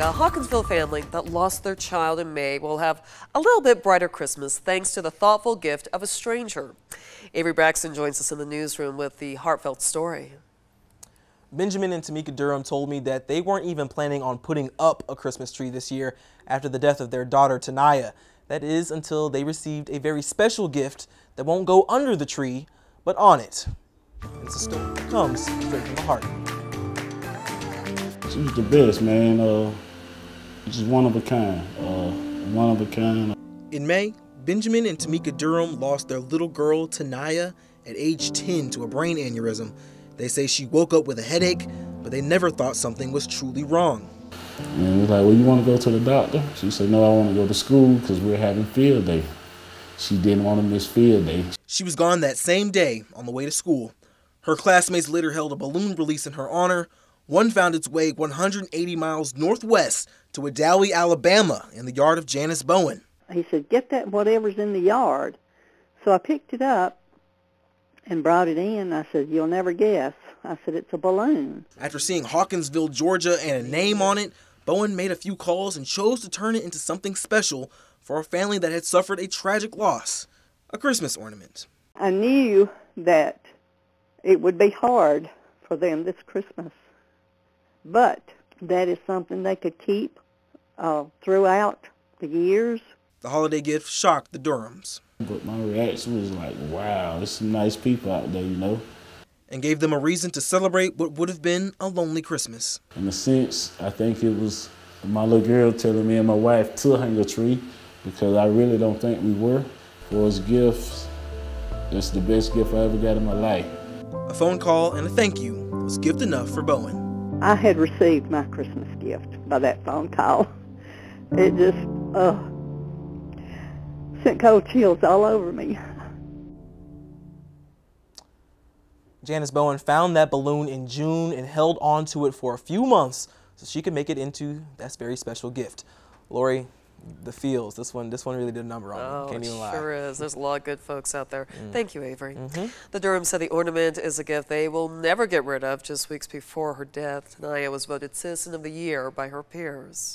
A Hawkinsville family that lost their child in May will have a little bit brighter Christmas thanks to the thoughtful gift of a stranger. Avery Braxton joins us in the newsroom with the heartfelt story. Benjamin and Tamika Durham told me that they weren't even planning on putting up a Christmas tree this year after the death of their daughter, Tanaya. That is until they received a very special gift that won't go under the tree, but on it. It's a story that comes straight from the heart. She was the best, man. Just one of a kind. One of a kind. In May, Benjamin and Tamika Durham lost their little girl, Tanaya, at age 10 to a brain aneurysm. They say she woke up with a headache, but they never thought something was truly wrong. And it was like, well, you want to go to the doctor? She said, no, I want to go to school because we're having field day. She didn't want to miss field day. She was gone that same day on the way to school. Her classmates later held a balloon release in her honor. One found its way 180 miles northwest to Adalie, Alabama, in the yard of Janice Bowen. He said, get that whatever's in the yard. So I picked it up and brought it in. I said, you'll never guess. I said, it's a balloon. After seeing Hawkinsville, Georgia, and a name on it, Bowen made a few calls and chose to turn it into something special for a family that had suffered a tragic loss, a Christmas ornament. I knew that it would be hard for them this Christmas. But that is something they could keep throughout the years. The holiday gift shocked the Durhams. But my reaction was like, wow, there's some nice people out there, you know. And gave them a reason to celebrate what would have been a lonely Christmas. In a sense, I think it was my little girl telling me and my wife to hang a tree, because I really don't think we were. For his gifts, it's the best gift I ever got in my life. A phone call and a thank you was gift enough for Bowen. I had received my Christmas gift by that phone call. It just sent cold chills all over me. Janice Bowen found that balloon in June and held on to it for a few months so she could make it into that very special gift. Lori, the feels. This one really did a number on me. Can't even lie. Sure is. There's a lot of good folks out there. Thank you, Avery. The Durham said the ornament is a gift they will never get rid of. Just weeks before her death, Naya was voted Citizen of the Year by her peers.